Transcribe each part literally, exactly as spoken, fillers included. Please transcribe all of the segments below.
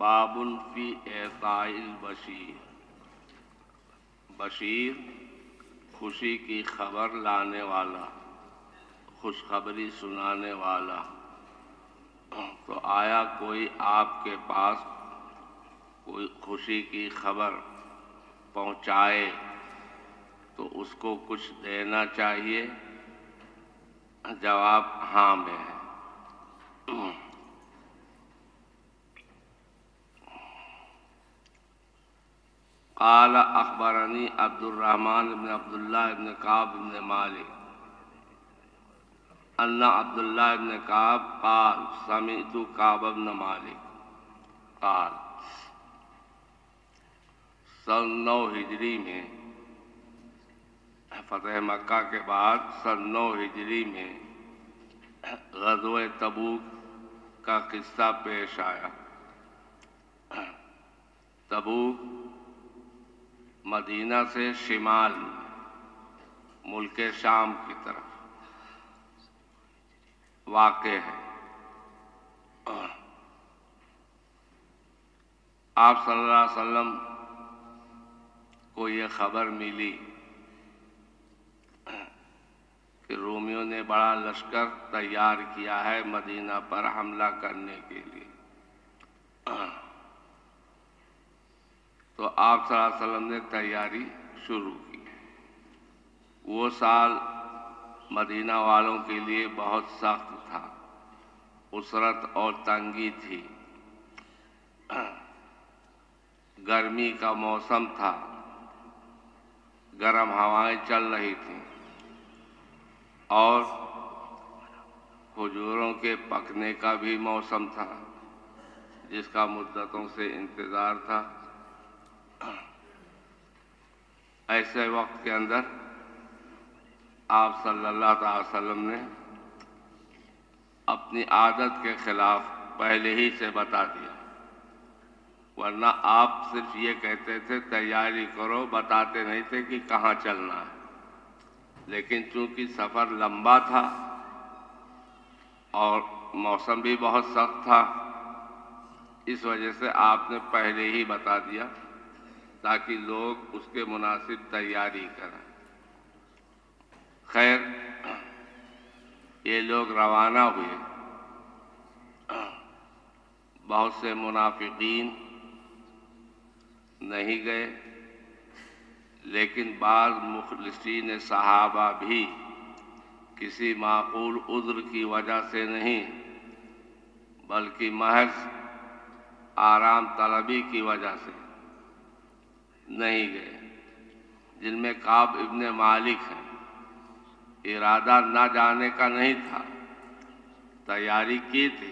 बाबुल फी एताइल बशीर। बशीर खुशी की खबर लाने वाला, खुशखबरी सुनाने वाला। तो आया कोई आपके पास कोई खुशी की खबर पहुंचाए तो उसको कुछ देना चाहिए? जवाब हाँ में है। काल अखबरनी अब्दुर्रहमान इब्न अब्दुल्ला इब्न काब इब्न मालिक अन्ना अब्दुल्ला इब्न काब काल समीतु काब इब्न मालिक काल। सन नौ हिजरी में, फतेह मक्का के बाद सन नौ हिजरी में ग़ज़वा-ए-तबूक का किस्सा पेश आया। तबूक मदीना से शिमाल मुल्क शाम की तरफ वाक़े है। आप सल्लल्लाहु अलैहि वसल्लम को ये खबर मिली कि रोमियों ने बड़ा लश्कर तैयार किया है मदीना पर हमला करने के लिए। तो आप सल्लल्लाहु अलैहि वसल्लम ने तैयारी शुरू की। वो साल मदीना वालों के लिए बहुत सख्त था, उसरत और तंगी थी, गर्मी का मौसम था, गर्म हवाएं चल रही थीं और खजूरों के पकने का भी मौसम था जिसका मुद्दतों से इंतज़ार था। ऐसे वक्त के अंदर आप सल्लल्लाहु अलैहि वसल्लम ने अपनी आदत के खिलाफ पहले ही से बता दिया, वरना आप सिर्फ ये कहते थे तैयारी करो, बताते नहीं थे कि कहाँ चलना है। लेकिन चूंकि सफ़र लंबा था और मौसम भी बहुत सख्त था, इस वजह से आपने पहले ही बता दिया ताकि लोग उसके मुनासिब तैयारी करें। खैर, ये लोग रवाना हुए। बहुत से मुनाफिकीन नहीं गए, लेकिन बाद मुखलिसीन सहाबा भी किसी माकूल उज़्र की वजह से नहीं, बल्कि महज आराम तलबी की वजह से नहीं गए, जिनमें काब इब्न मालिक हैं। इरादा ना जाने का नहीं था, तैयारी की थी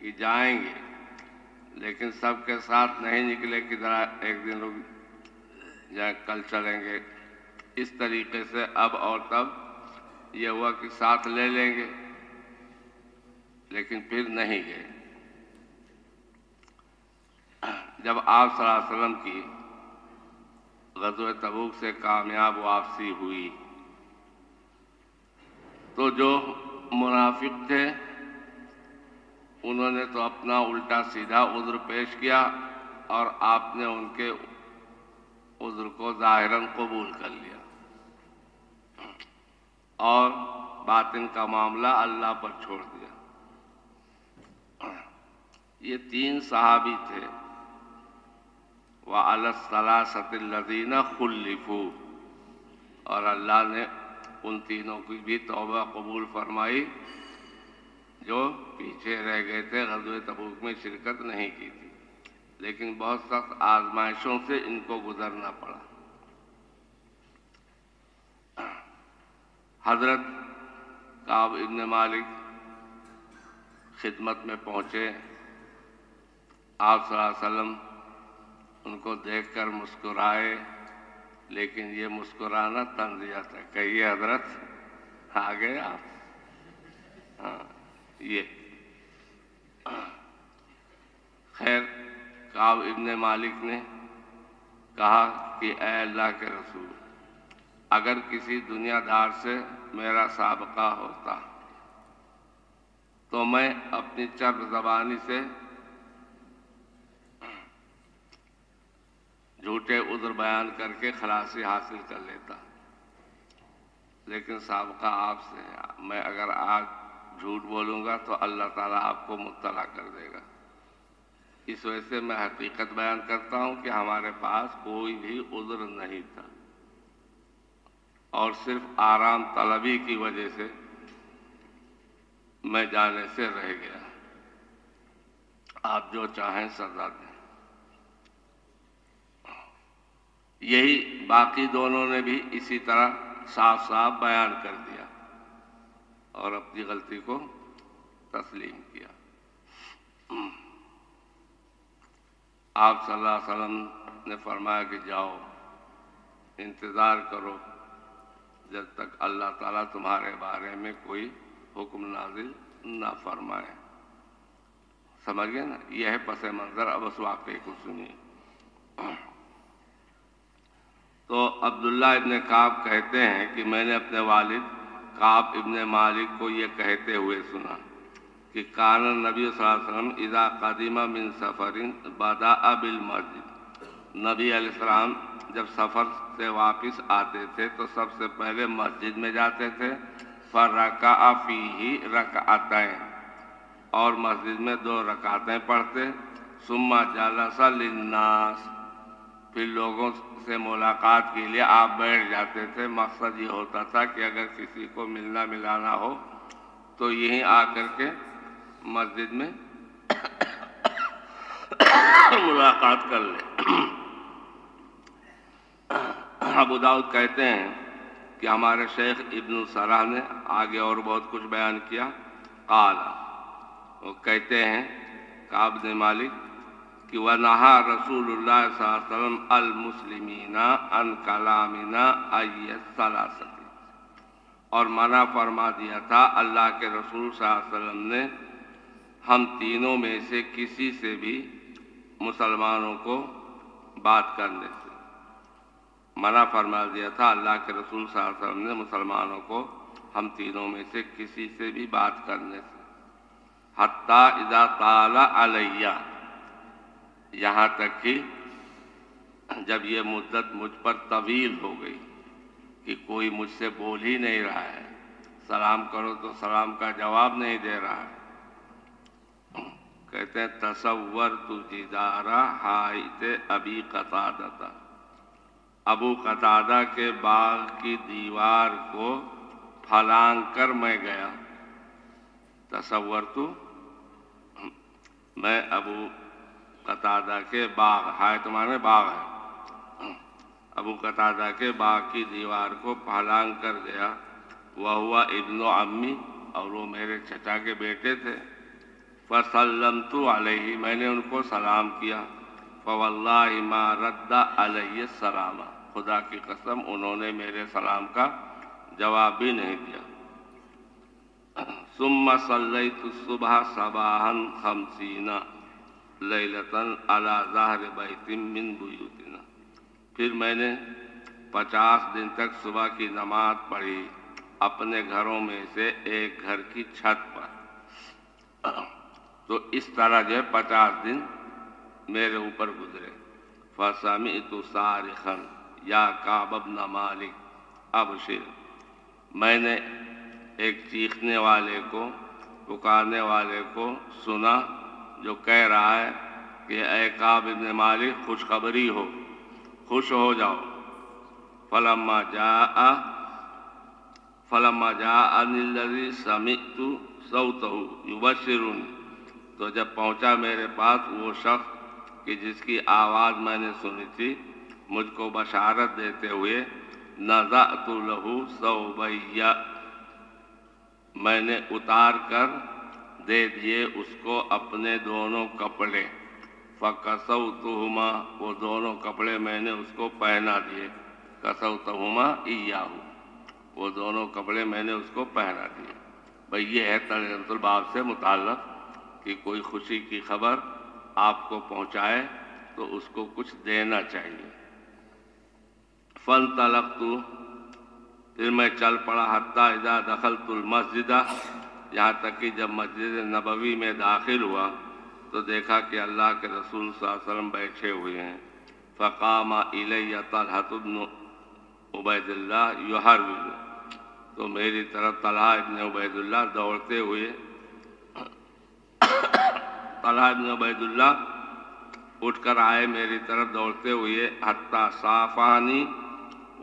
कि जाएंगे, लेकिन सबके साथ नहीं निकले कि जरा एक दिन रुक जाए, कल चलेंगे। इस तरीके से अब और तब यह हुआ कि साथ ले लेंगे, लेकिन फिर नहीं गए। जब आप सल्लल्लाहु अलैहि वसल्लम की ग़ज़वा-ए-तबूक से कामयाब वापसी हुई तो जो मुनाफिक थे उन्होंने तो अपना उल्टा सीधा उज़्र पेश किया और आपने उनके उज़्र को ज़ाहिरन कबूल कर लिया और बातिन का मामला अल्लाह पर छोड़ दिया। ये तीन सहाबी थे। वलसलासतल्लज़ीना खुल्लिफू, और अल्लाह ने उन तीनों की भी तौबा कबूल फरमाई जो पीछे रह गए थे, ग़ज़वा-ए-तबूक में शिरकत नहीं की थी, लेकिन बहुत सख्त आजमाइशों से इनको गुजरना पड़ा। हज़रत काब इब्न मालिक खिदमत में पहुँचे। आप सल्लल्लाहु अलैहि वसल्लम उनको देखकर मुस्कुराए, लेकिन ये मुस्कुराना तंज़िया था। कहिए हजरत, आ गए आप। हाँ, ये खैर काब इब्न मालिक ने कहा कि ऐ अल्लाह के रसूल, अगर किसी दुनियादार से मेरा साबका होता तो मैं अपनी चर्ब ज़बानी से उधर बयान करके खलासी हासिल कर लेता, लेकिन साबका आपसे मैं अगर आज झूठ बोलूँगा तो अल्लाह ताला आपको मुत्तला कर देगा। इस वजह से मैं हकीकत बयान करता हूँ कि हमारे पास कोई भी उज़्र नहीं था और सिर्फ आराम तलबी की वजह से मैं जाने से रह गया। आप जो चाहें सजा दें। यही बाकी दोनों ने भी इसी तरह साफ साफ बयान कर दिया और अपनी गलती को तस्लीम किया। आप सल्लल्लाहु अलैहि वसल्लम ने फरमाया कि जाओ, इंतज़ार करो जब तक अल्लाह ताला तुम्हारे बारे में कोई हुक्म नाजिल ना फरमाए। समझ गए ना, यह है पस मंज़र। अब उस वाक़े को सुनिए। तो अब्दुल्ला इब्न काब कहते हैं कि मैंने अपने वालिद काब इब्न मालिक को ये कहते हुए सुना कि कान नबी सल्लल्लाहु अलैहि वसल्लम इज़ा क़दिमा मिन सफ़रिन बदाअ बिल मस्जिद। नबी अलैहि सलाम जब सफ़र से वापस आते थे तो सबसे पहले मस्जिद में जाते थे। फ़रकअ फ़ीही रकअतैन, और मस्जिद में दो रकातें पढ़ते। सुम्मा जलसा लिन्नास, फिर लोगों से मुलाकात के लिए आप बैठ जाते थे। मकसद ये होता था कि अगर किसी को मिलना मिलाना हो तो यहीं आकर के मस्जिद में मुलाकात कर ले। अबू दाऊद कहते हैं कि हमारे शेख इब्न सराह ने आगे और बहुत कुछ बयान किया। काला, वो कहते हैं काब इब्न मालिक कि वनहा रसूलुल्लाह सल्लल्लाहु अलैहि वसल्लम अल मुस्लिमीना अन कलामिना अय्यत सलासती, और मना फरमा दिया था अल्लाह के रसूल सल्लल्लाहु अलैहि वसल्लम ने हम तीनों में से किसी से भी मुसलमानों को बात करने से मना फरमा दिया था। अल्लाह के रसूल सल्लल्लाहु अलैहि वसल्लम ने मुसलमानों को हम तीनों में से किसी से भी बात करने से हत्ता इज़ा ताला अलैया, यहाँ तक कि जब ये मुद्दत मुझ पर तवील हो गई कि कोई मुझसे बोल ही नहीं रहा है, सलाम करो तो सलाम का जवाब नहीं दे रहा है। कहते हैं तसव्वर तु जिदारा हाइते अबी कतादा, अबू कतादा के बाग की दीवार को फलांग कर मैं गया। तसव्वर तु, मैं अबू कतादा के बाग, हाय तुम्हारे बाग है, अबू कतादा के बाग की दीवार को फलांग कर गया। वह हुआ इब्नो अम्मी, और वो मेरे चचा के बेटे थे। फसल्लमतु अलैहि, मैंने उनको सलाम किया। फवल्लाहि मा रद्दा अलैहि सलामा, खुदा की कसम उन्होंने मेरे सलाम का जवाब भी नहीं दिया। सुम्मा सल्लैतु सुबह सबाहन खमसीना लैलतन अला ज़हर बैतिम मिन बुयूतिना, फिर मैंने पचास दिन तक सुबह की नमाज पढ़ी अपने घरों में से एक घर की छत पर। तो इस तरह जो है पचास दिन मेरे ऊपर गुजरे। फसमिअतु सारिखन या काब इब्न मालिक अबशिर, मैंने एक चीखने वाले को, पुकारने वाले को सुना जो कह रहा है कि ऐ काब इब्न मालिक, खुशखबरी हो, खुश हो जाओ। फलम्मा जाअ फलम्मा जाअनिल्लज़ी समिअतु सौतहु युबश्शिरुनी, तो जब पहुंचा मेरे पास वो शख्स कि जिसकी आवाज़ मैंने सुनी थी मुझको बशारत देते हुए, नज़अतु लहु सौबय्या, मैंने उतार कर दे दिए उसको अपने दोनों कपड़े। फ़कसौतुहुमा, वो दोनों कपड़े मैंने उसको पहना दिए। कसौतुहुमा इय्याहु, वो दोनों कपड़े मैंने उसको पहना दिए। भाई ये है तर्जुमतुल बाब से मुताल्लिक़ कि कोई खुशी की खबर आपको पहुंचाए तो उसको कुछ देना चाहिए। फ़न्तलक़्तु, फिर मैं चल पड़ा। हत्ता इज़ा दख़लतुल मस्जिदा, यहाँ तक कि जब मस्जिद नबवी में दाखिल हुआ तो देखा कि अल्लाह के रसूल सल्लल्लाहु अलैहि वसल्लम बैठे हुए हैं। फ़क़ाम इलैया तल्हा इब्न उबैदुल्लाह युहर्विजु, तो मेरी तरफ तल्हा इब्न उबैदुल्लाह दौड़ते हुए तल्हा इब्न उबैदुल्लाह उठ कर आए मेरी तरफ दौड़ते हुए। हत्ता साफ़ानी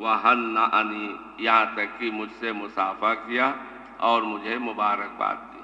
वहन्नानी, यहाँ तक कि मुझसे मुसाफ़ा किया और मुझे मुबारकबाद दी।